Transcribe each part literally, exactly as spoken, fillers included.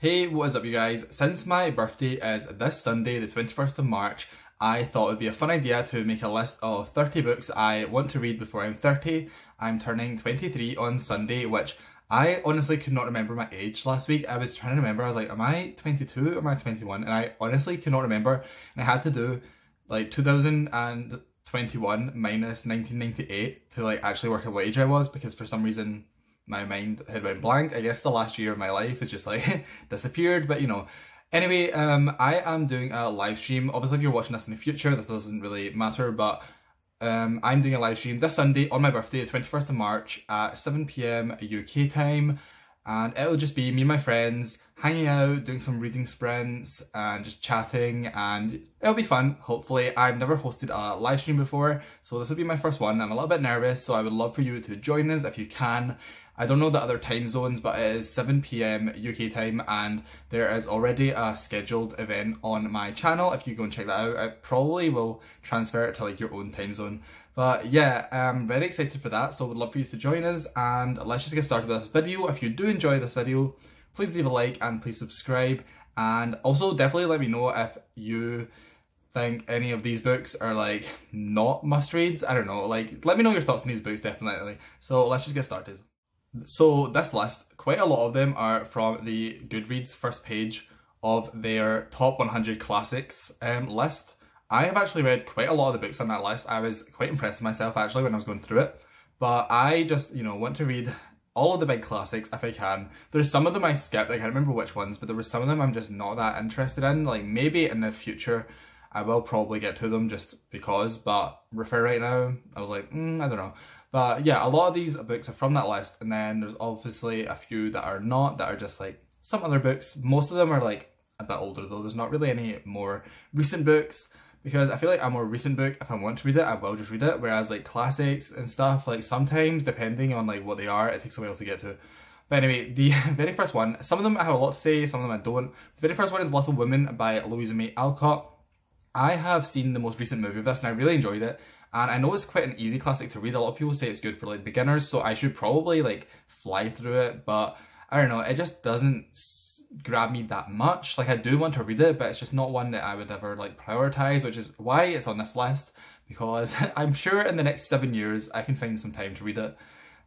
Hey, what is up you guys? Since my birthday is this Sunday, the twenty-first of March, I thought it would be a fun idea to make a list of thirty books I want to read before I'm thirty. I'm turning twenty-three on Sunday, which I honestly could not remember my age last week. I was trying to remember, I was like, am I twenty-two or am I twenty-one? And I honestly could not remember, and I had to do like two thousand twenty-one minus nineteen ninety-eight to like actually work out what age I was, because for some reason my mind had went blank. I guess the last year of my life has just like disappeared, but you know. Anyway, um, I am doing a live stream. Obviously, if you're watching this in the future, this doesn't really matter, but um, I'm doing a live stream this Sunday on my birthday, the twenty-first of March at seven p m U K time. And it'll just be me and my friends hanging out, doing some reading sprints and just chatting, and it'll be fun, hopefully. I've never hosted a live stream before, so this will be my first one. I'm a little bit nervous, so I would love for you to join us if you can. I don't know the other time zones, but it is seven p m U K time, and there is already a scheduled event on my channel. If you go and check that out, I probably will transfer it to like your own time zone. But yeah, I'm very excited for that, so I would love for you to join us, and let's just get started with this video. If you do enjoy this video, please leave a like and please subscribe, and also definitely let me know if you think any of these books are like not must-reads. I don't know, like let me know your thoughts on these books definitely. So let's just get started. So this list, quite a lot of them are from the Goodreads first page of their top one hundred classics um, list. I have actually read quite a lot of the books on that list. I was quite impressed with myself actually when I was going through it. But I just, you know, want to read all of the big classics if I can. There's some of them I skipped, I can't remember which ones, but there were some of them I'm just not that interested in. Like maybe in the future I will probably get to them just because, but refer right now, I was like, mm, I don't know. But yeah, a lot of these books are from that list, and then there's obviously a few that are not, that are just like some other books. Most of them are like a bit older though, there's not really any more recent books, because I feel like a more recent book, if I want to read it, I will just read it, whereas like classics and stuff, like sometimes, depending on like what they are, it takes a while to get to. But anyway, the very first one, some of them I have a lot to say, some of them I don't. The very first one is Little Women by Louisa May Alcott. I have seen the most recent movie of this and I really enjoyed it. And I know it's quite an easy classic to read. A lot of people say it's good for like beginners, so I should probably like fly through it, but I don't know, it just doesn't grab me that much. Like I do want to read it, but it's just not one that I would ever like prioritize, which is why it's on this list, because I'm sure in the next seven years I can find some time to read it.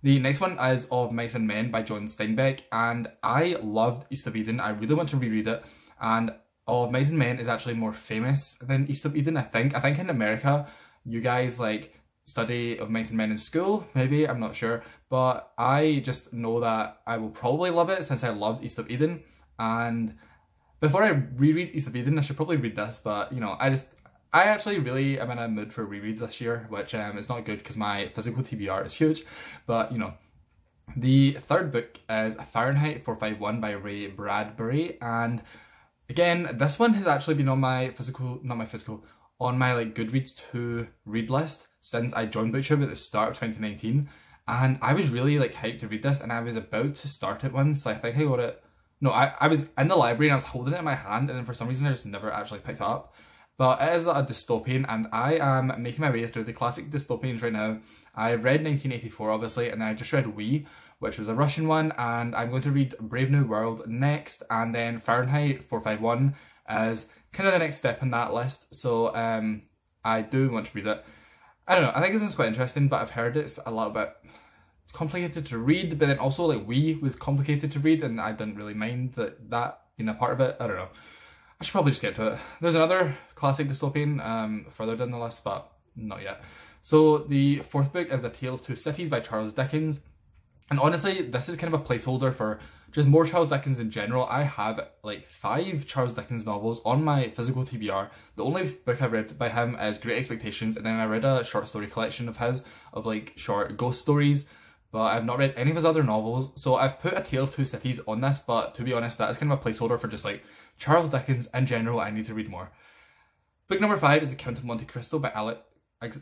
The next one is Of Mice and Men by John Steinbeck, and I loved East of Eden. I really want to reread it, and Of Mice and Men is actually more famous than East of Eden, I think. I think in America you guys like study Of Mice and Men in school, maybe, I'm not sure, but I just know that I will probably love it since I loved East of Eden. And before I reread East of Eden, I should probably read this, but you know, I just, I actually really am in a mood for rereads this year, which um, is not good because my physical T B R is huge, but you know. The third book is Fahrenheit four fifty-one by Ray Bradbury, and again, this one has actually been on my physical, not my physical, on my like Goodreads to read list since I joined BookTube at the start of twenty nineteen, and I was really like hyped to read this, and I was about to start it once. I think I got it, no I, I was in the library and I was holding it in my hand, and then for some reason I just never actually picked it up. But it is a dystopian, and I am making my way through the classic dystopians right now. I've read nineteen eighty-four obviously, and I just read We, which was a Russian one, and I'm going to read Brave New World next, and then Fahrenheit four fifty-one as kind of the next step in that list, so um, I do want to read it. I don't know, I think this is quite interesting, but I've heard it's a little bit complicated to read, but then also like We was complicated to read, and I didn't really mind that, that being a part of it. I don't know, I should probably just get to it. There's another classic dystopian um, further down the list, but not yet. So the fourth book is A Tale of Two Cities by Charles Dickens, and honestly this is kind of a placeholder for just more Charles Dickens in general. I have like five Charles Dickens novels on my physical T B R. The only book I've read by him is Great Expectations, and then I read a short story collection of his, of like short ghost stories, but I've not read any of his other novels. So I've put A Tale of Two Cities on this, but to be honest, that is kind of a placeholder for just like Charles Dickens in general. I need to read more. Book number five is The Count of Monte Cristo by Ale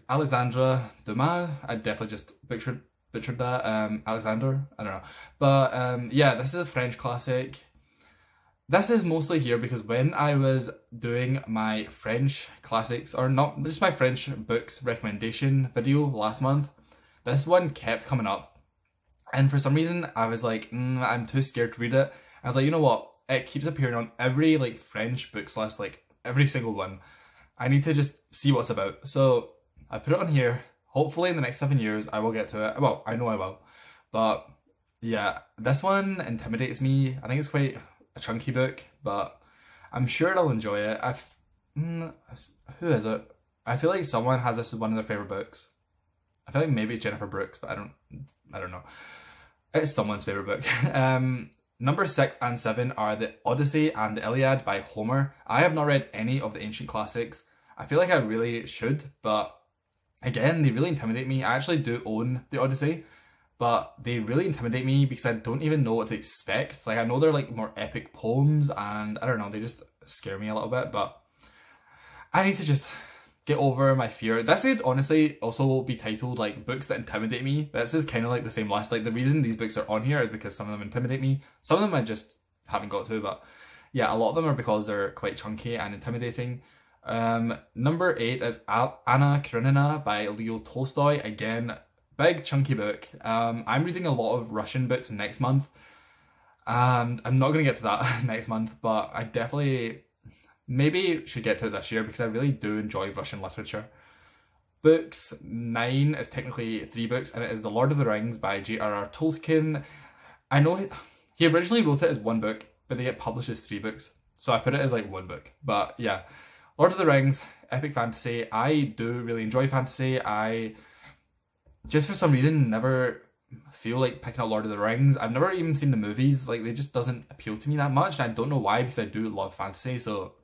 Alexandre Dumas. I definitely just pictured butchered that, um, Alexander, I don't know, but um, yeah, this is a French classic. This is mostly here because when I was doing my French classics, or not, just my French books recommendation video last month, this one kept coming up, and for some reason I was like, mm, I'm too scared to read it. I was like, you know what, It keeps appearing on every like French books list, like every single one. I need to just see what it's about. So I put it on here. Hopefully in the next seven years I will get to it. Well, I know I will. But yeah, this one intimidates me. I think it's quite a chunky book, but I'm sure I'll enjoy it. I've, mm, who is it? I feel like someone has this as one of their favourite books. I feel like maybe it's Jennifer Brooks, but I don't, I don't know. It's someone's favourite book. um, number six and seven are the Odyssey and the Iliad by Homer. I have not read any of the ancient classics. I feel like I really should, but again, they really intimidate me. I actually do own the Odyssey, but they really intimidate me because I don't even know what to expect. Like, I know they're like more epic poems and I don't know, they just scare me a little bit, but I need to just get over my fear. This could honestly also be titled like books that intimidate me. This is kind of like the same list. Like, the reason these books are on here is because some of them intimidate me. Some of them I just haven't got to, but yeah, a lot of them are because they're quite chunky and intimidating. Um, number eight is Anna Karenina by Leo Tolstoy. Again, big chunky book. Um, I'm reading a lot of Russian books next month, and I'm not going to get to that next month, but I definitely maybe should get to it this year because I really do enjoy Russian literature. Books nine is technically three books, and it is The Lord of the Rings by J R R Tolkien. I know he, he originally wrote it as one book, but they get published as three books, so I put it as like one book. But yeah, Lord of the Rings, epic fantasy. I do really enjoy fantasy. I just for some reason never feel like picking up Lord of the Rings. I've never even seen the movies, like they just doesn't appeal to me that much, and I don't know why because I do love fantasy, so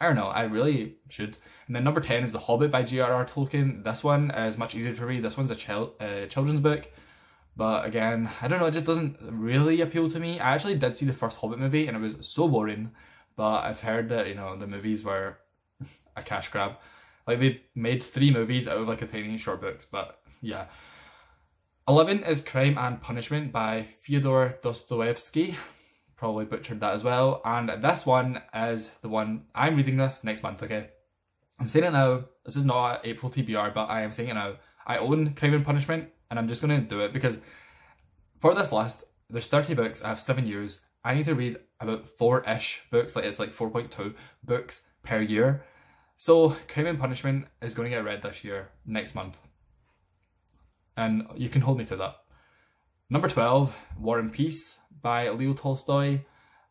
I don't know, I really should. And then number ten is The Hobbit by J R R Tolkien. This one is much easier to read. This one's a chil uh, children's book, but again, I don't know, it just doesn't really appeal to me. I actually did see the first Hobbit movie and it was so boring, but I've heard that, you know, the movies were a cash grab. Like, they made three movies out of like a tiny short books, but yeah. eleven is Crime and Punishment by Fyodor Dostoevsky. Probably butchered that as well. And this one is the one I'm reading this next month, okay? I'm saying it now. This is not April T B R, but I am saying it now. I own Crime and Punishment, and I'm just going to do it because for this list, there's thirty books. I have seven years. I need to read about four-ish books. Like, it's like four point two books per year. So Crime and Punishment is going to get read this year, next month. And you can hold me to that. Number twelve, War and Peace by Leo Tolstoy.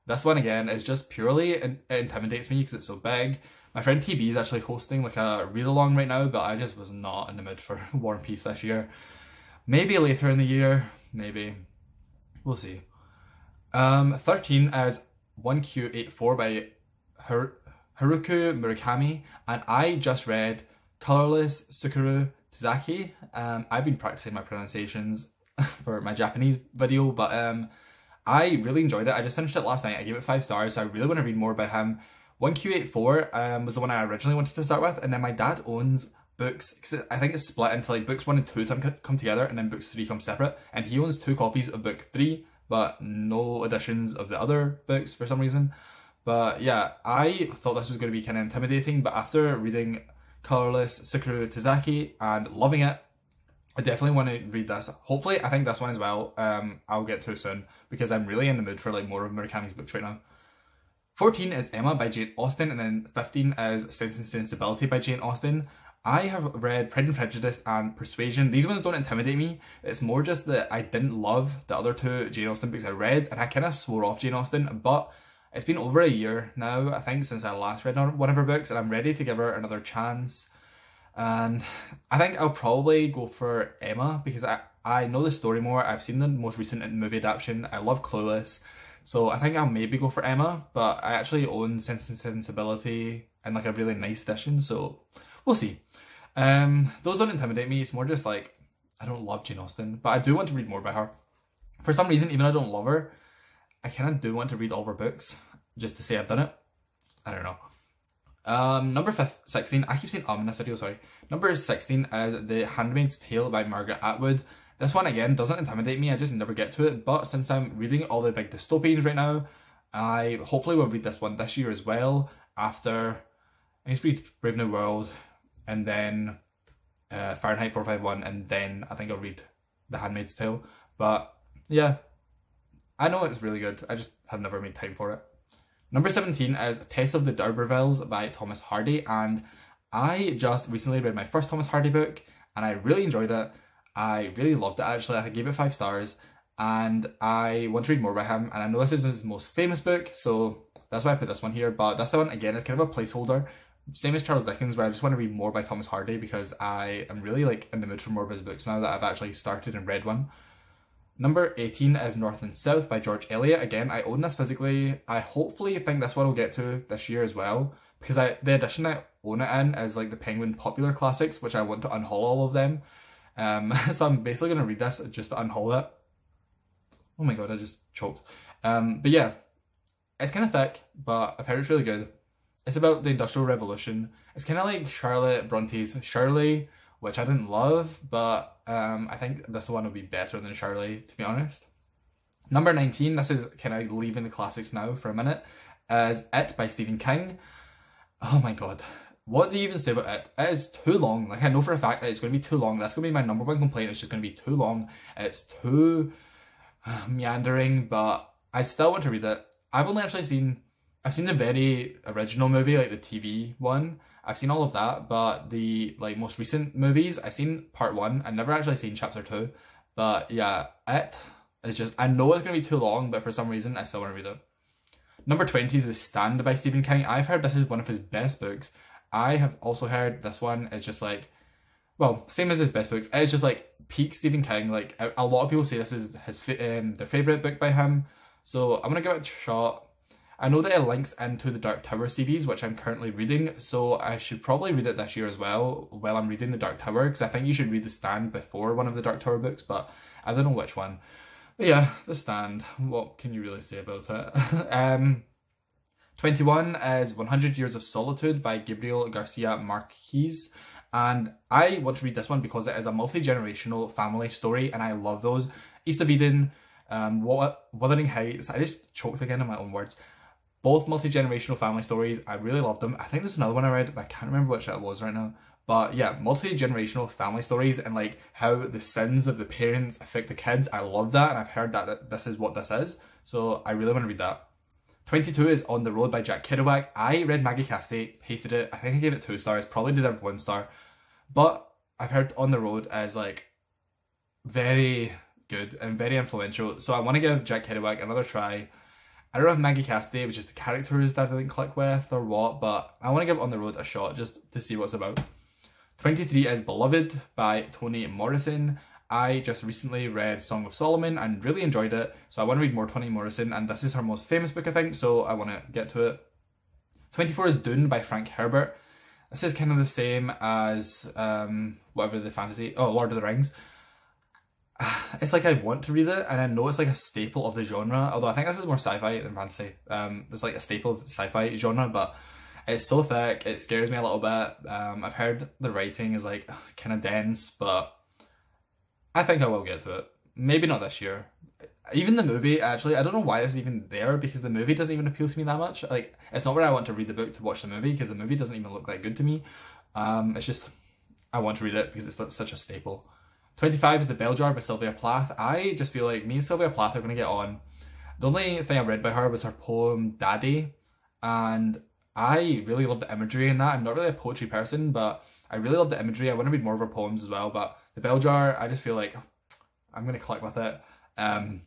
This one again is just purely, it intimidates me because it's so big. My friend T B is actually hosting like a read-along right now, but I just was not in the mood for War and Peace this year. Maybe later in the year, maybe. We'll see. Um, thirteen is one Q eighty-four by Har Haruki Murakami, and I just read Colorless Tsukuru Tazaki. Um, I've been practicing my pronunciations for my Japanese video, but um, I really enjoyed it. I just finished it last night. I gave it five stars, so I really want to read more about him. one Q eighty-four um, was the one I originally wanted to start with, and then my dad owns books, cause I think it's split into like books one and two come together, and then books three come separate, and he owns two copies of book three, but no editions of the other books for some reason. But yeah, I thought this was going to be kind of intimidating, but after reading Colorless Tsukuru Tazaki and loving it, I definitely want to read this. Hopefully, I think this one as well, um, I'll get to soon because I'm really in the mood for like more of Murakami's books right now. fourteen is Emma by Jane Austen, and then fifteen is Sense and Sensibility by Jane Austen. I have read Pride and Prejudice and Persuasion. These ones don't intimidate me. It's more just that I didn't love the other two Jane Austen books I read, and I kind of swore off Jane Austen, but it's been over a year now, I think, since I last read one of her books, and I'm ready to give her another chance. And I think I'll probably go for Emma because I, I know the story more. I've seen the most recent movie adaptation. I love Clueless. So I think I'll maybe go for Emma, but I actually own Sense and Sensibility and like a really nice edition. So we'll see. Um, those don't intimidate me. It's more just like, I don't love Jane Austen, but I do want to read more about her. For some reason, even though I don't love her, I kind of do want to read all of her books just to say I've done it. I don't know. Um, number sixteen, I keep saying um in this video, sorry. Number sixteen is The Handmaid's Tale by Margaret Atwood. This one, again, doesn't intimidate me, I just never get to it, but since I'm reading all the big dystopians right now, I hopefully will read this one this year as well, after I need to read Brave New World, and then uh, Fahrenheit four fifty-one, and then I think I'll read The Handmaid's Tale, but yeah, I know it's really good, I just have never made time for it. Number seventeen is Tess of the D'Urbervilles by Thomas Hardy, and I just recently read my first Thomas Hardy book and I really enjoyed it. I really loved it actually. I gave it five stars and I want to read more by him, and I know this is his most famous book, so that's why I put this one here, but that's the one again, it's kind of a placeholder. Same as Charles Dickens, where I just want to read more by Thomas Hardy because I am really like in the mood for more of his books now that I've actually started and read one. Number eighteen is North and South by George Eliot. Again, I own this physically. I hopefully think this one will get to this year as well, because I, the edition I own it in is like the Penguin Popular Classics, which I want to unhaul all of them. Um, so I'm basically going to read this just to unhaul it. Oh my god, I just choked. Um, but yeah, it's kind of thick, but I've heard it's really good. It's about the Industrial Revolution. It's kind of like Charlotte Bronte's Shirley, which I didn't love, but um, I think this one will be better than Shirley, to be honest. Number nineteen, this is kind of leaving the classics now for a minute, is It by Stephen King. Oh my god, what do you even say about it? It is too long. Like, I know for a fact that it's going to be too long. That's going to be my number one complaint. It's just going to be too long. It's too uh, meandering, but I still want to read it. I've only actually seen... I've seen the very original movie, like the T V one. I've seen all of that, but the like most recent movies, I've seen part one. I've never actually seen chapter two. But yeah, it is just, I know it's going to be too long, but for some reason, I still want to read it. Number twenty is The Stand by Stephen King. I've heard this is one of his best books. I have also heard this one is just like, well, same as his best books. It's just like peak Stephen King. Like a, a lot of people say this is his um, their favourite book by him. So I'm going to give it a shot. I know that it links into the Dark Tower series, which I'm currently reading, so I should probably read it this year as well, while I'm reading the Dark Tower, because I think you should read The Stand before one of the Dark Tower books, but I don't know which one. But yeah, The Stand, what can you really say about it? um, twenty-one is one hundred Years of Solitude by Gabriel Garcia Marquez, and I want to read this one because it is a multi-generational family story, and I love those. East of Eden, um, Wuthering Heights, I just choked again in my own words. Both multi-generational family stories, I really love them. I think there's another one I read, but I can't remember which it was right now. But yeah, multi-generational family stories and like how the sins of the parents affect the kids. I love that, and I've heard that, that this is what this is. So I really want to read that. twenty-two is On the Road by Jack Kerouac. I read Maggie Casty, hated it. I think I gave it two stars, probably deserved one star. But I've heard On the Road as like very good and very influential. So I want to give Jack Kerouac another try. I don't know if Maggie Casty was just the characters that I didn't click with or what, but I want to give On the Road a shot just to see what's about. twenty-three is Beloved by Toni Morrison. I just recently read Song of Solomon and really enjoyed it, so I want to read more Toni Morrison, and this is her most famous book I think, so I want to get to it. twenty-four is Dune by Frank Herbert. This is kind of the same as um, whatever the fantasy, oh Lord of the Rings. It's like I want to read it, and I know it's like a staple of the genre, although I think this is more sci-fi than fantasy. Um, it's like a staple of the sci-fi genre, but it's so thick, it scares me a little bit. Um, I've heard the writing is like kind of dense, but I think I will get to it. Maybe not this year. Even the movie, actually, I don't know why this is even there, because the movie doesn't even appeal to me that much. Like, it's not where I want to read the book to watch the movie, because the movie doesn't even look that good to me. Um, it's just, I want to read it because it's such a staple. twenty-five is The Bell Jar by Sylvia Plath. I just feel like me and Sylvia Plath are going to get on. The only thing I read by her was her poem Daddy, and I really love the imagery in that. I'm not really a poetry person, but I really love the imagery. I want to read more of her poems as well, but The Bell Jar, I just feel like I'm going to click with it. Um,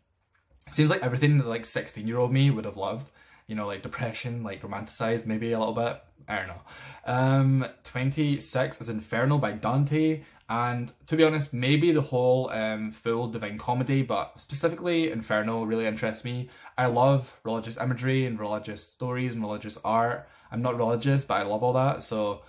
seems like everything that like sixteen year old me would have loved. You know, like depression, like romanticized maybe a little bit. I don't know. Um, twenty-six is Inferno by Dante. And to be honest, maybe the whole um, full Divine Comedy, but specifically Inferno really interests me. I love religious imagery and religious stories and religious art. I'm not religious, but I love all that. So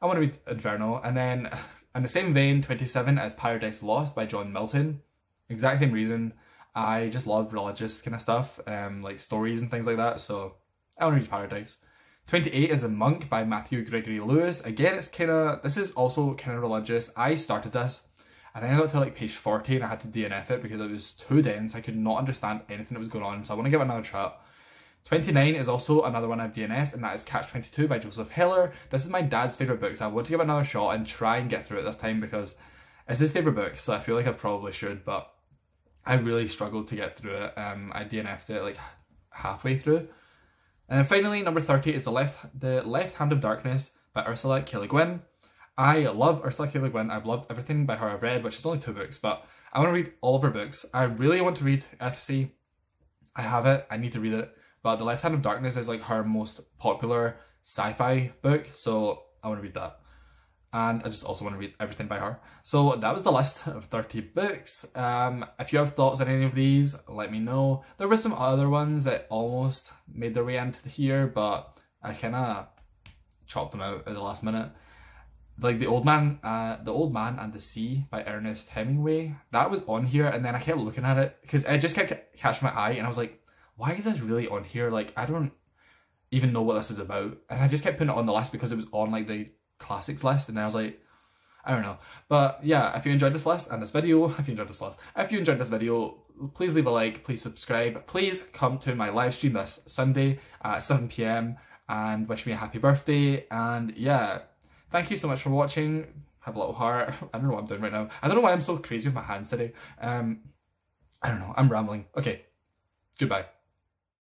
I want to read Inferno. And then in the same vein, twenty-seven is Paradise Lost by John Milton. Exact same reason. I just love religious kind of stuff, um, like stories and things like that. So I want to read Paradise. twenty-eight is The Monk by Matthew Gregory Lewis. Again, it's kind of, this is also kind of religious. I started this, I think I got to like page forty and I had to D N F it because it was too dense. I could not understand anything that was going on, so I want to give it another shot. twenty-nine is also another one I've D N F'd, and that is Catch twenty-two by Joseph Heller. This is my dad's favourite book, so I want to give it another shot and try and get through it this time because it's his favourite book, so I feel like I probably should, but I really struggled to get through it. Um, I D N F'd it like halfway through. And finally, number thirty is The Left the Left Hand of Darkness by Ursula K. Le Guin. I love Ursula K. Le Guin. I've loved everything by her I've read, which is only two books, but I want to read all of her books. I really want to read F C. I have it. I need to read it. But The Left Hand of Darkness is like her most popular sci-fi book, so I want to read that. And I just also want to read everything by her. So that was the list of thirty books. Um, if you have thoughts on any of these, let me know. There were some other ones that almost made their way into here, but I kind of chopped them out at the last minute. Like the Old Man, uh, the Old Man and the Sea by Ernest Hemingway. That was on here, and then I kept looking at it because it just kept catching my eye, and I was like, "Why is this really on here? Like, I don't even know what this is about." And I just kept putting it on the list because it was on like the classics list, and I was like, I don't know. But yeah, if you enjoyed this list and this video, if you enjoyed this list, if you enjoyed this video, please leave a like, please subscribe, please come to my live stream this Sunday at seven p m and wish me a happy birthday. And yeah, thank you so much for watching. Have a little heart. I don't know what I'm doing right now. I don't know why I'm so crazy with my hands today. Um, I don't know. I'm rambling. Okay, goodbye.